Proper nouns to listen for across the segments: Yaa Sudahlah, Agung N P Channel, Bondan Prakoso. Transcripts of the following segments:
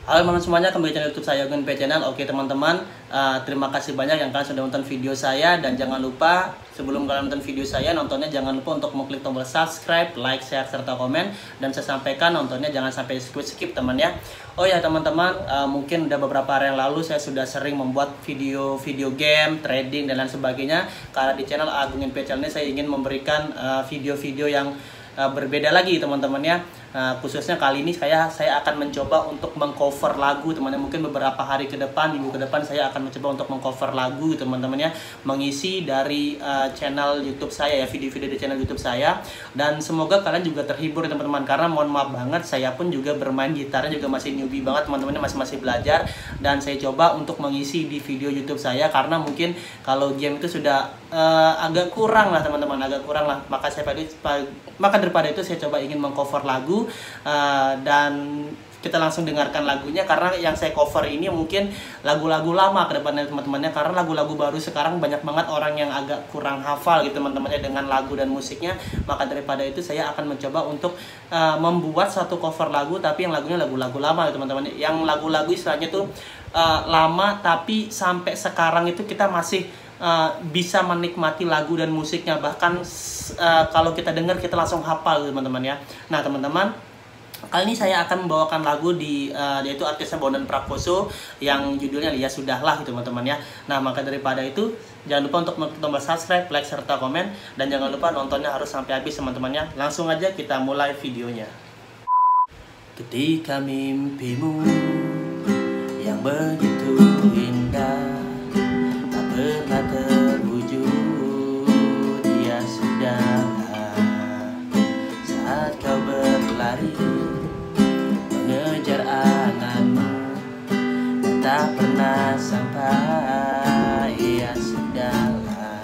Halo teman-teman semuanya, kembali channel YouTube saya Agung N P Channel. Oke teman-teman, terima kasih banyak yang kalian sudah nonton video saya. Dan jangan lupa sebelum kalian nonton video saya, nontonnya jangan lupa untuk mengklik tombol subscribe, like, share, serta komen. Dan saya sampaikan nontonnya jangan sampai skip teman ya. Oh ya teman-teman, mungkin udah beberapa hari yang lalu saya sudah sering membuat video game, trading, dan lain sebagainya. Karena di channel Agung N P Channel ini saya ingin memberikan video-video yang berbeda lagi teman-teman ya. Khususnya kali ini saya akan mencoba untuk mengcover lagu teman-teman. Mungkin beberapa hari ke depan, minggu ke depan saya akan mencoba untuk mengcover lagu teman-teman ya, mengisi dari channel YouTube saya ya, video-video di channel YouTube saya. Dan semoga kalian juga terhibur teman-teman, karena mohon maaf banget, saya pun juga bermain gitarnya juga masih newbie banget teman-teman, masih belajar. Dan saya coba untuk mengisi di video YouTube saya, karena mungkin kalau game itu sudah agak kurang lah teman-teman, agak kurang lah. Maka daripada itu saya coba ingin mengcover lagu, dan kita langsung dengarkan lagunya. Karena yang saya cover ini mungkin lagu-lagu lama ke depannya teman-temannya, karena lagu-lagu baru sekarang banyak banget orang yang agak kurang hafal gitu teman-temannya dengan lagu dan musiknya. Maka daripada itu saya akan mencoba untuk membuat satu cover lagu, tapi yang lagunya lagu-lagu lama gitu teman-teman, yang lagu-lagu istilahnya tuh lama tapi sampai sekarang itu kita masih bisa menikmati lagu dan musiknya. Bahkan kalau kita dengar kita langsung hafal teman-teman ya. Nah teman-teman, kali ini saya akan membawakan lagu yaitu artisnya Bondan Prakoso yang judulnya Yaa Sudahlah gitu teman-teman ya. Nah maka daripada itu jangan lupa untuk menekan tombol subscribe, like, serta komen. Dan jangan lupa nontonnya harus sampai habis teman-teman ya. Langsung aja kita mulai videonya. Ketika mimpimu yang begitu indah tak pernah terwujud, Yaa sudahlah saat kau berlari mengejar anganmu dan tak pernah sampai. Yaa sudahlah,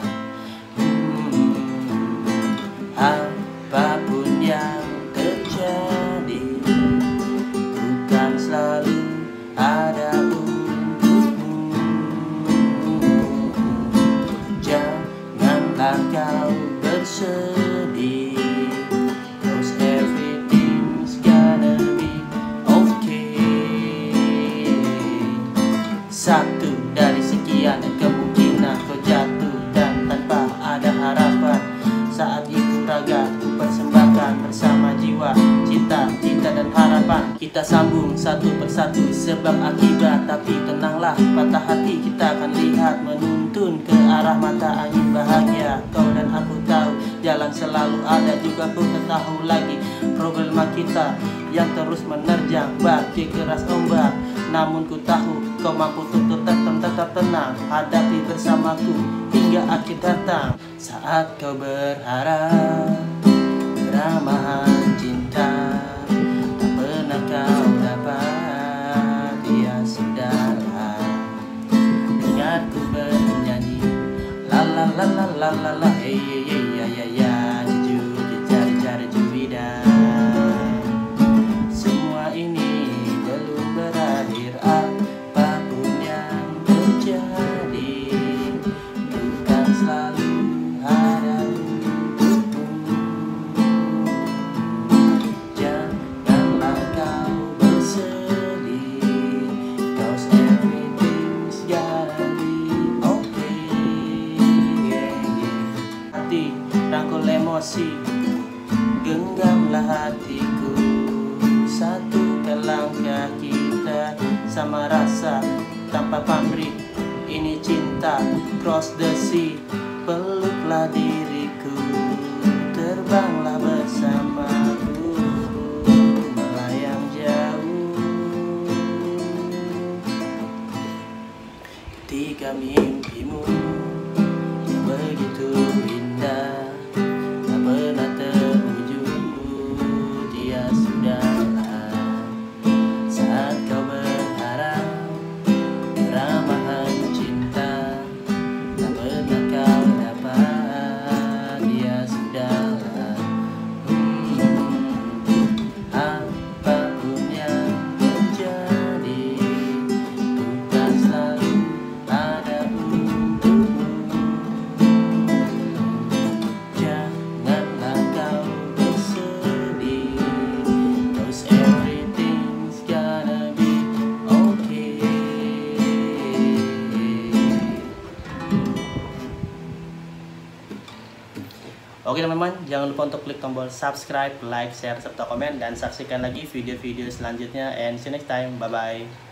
apapun yang terjadi, ku kan selalu ada untukmu. Janganlah kau bersedih, satu dari sekian kemungkinan kau jatuh dan tanpa ada harapan. Saat itu raga ku persembahkan bersama jiwa, cinta dan harapan. Kita sambung satu persatu sebab akibat, tapi tenanglah patah hati kita akan lihat menuntun ke arah mata angin bahagia. Kau dan aku tahu jalan selalu ada, juga ku tahu lagi problema kita yang terus menerjang bagi keras ombak. Namun ku tahu kau mampu untuk tetap tenang, hadapi bersamaku hingga akhir datang. Saat kau berharap keramahan cinta tak pernah kau dapat, Yaa sudahlah. Dengarku bernyanyi la la la la la la la, hey hey ya ya ya, jujur cari-cari jubida. Semua ini belum berakhir, apapun yang terjadi bukan selalu ada untukmu. Janganlah kau bersedih, cause everything's gotta be okay. Hati rangkul emosi, genggamlah hatiku. Satukan langkah kita sama rasa tanpa pamrih, ini cinta cross the sea. Peluklah diriku, terbanglah bersamaku, melayang jauh. Ketika mimpimu yang begitu indah tak pernah terwujud, Yaa sudahlah. Oke teman-teman, jangan lupa untuk klik tombol subscribe, like, share, serta komen, dan saksikan lagi video-video selanjutnya. And see you next time, bye-bye.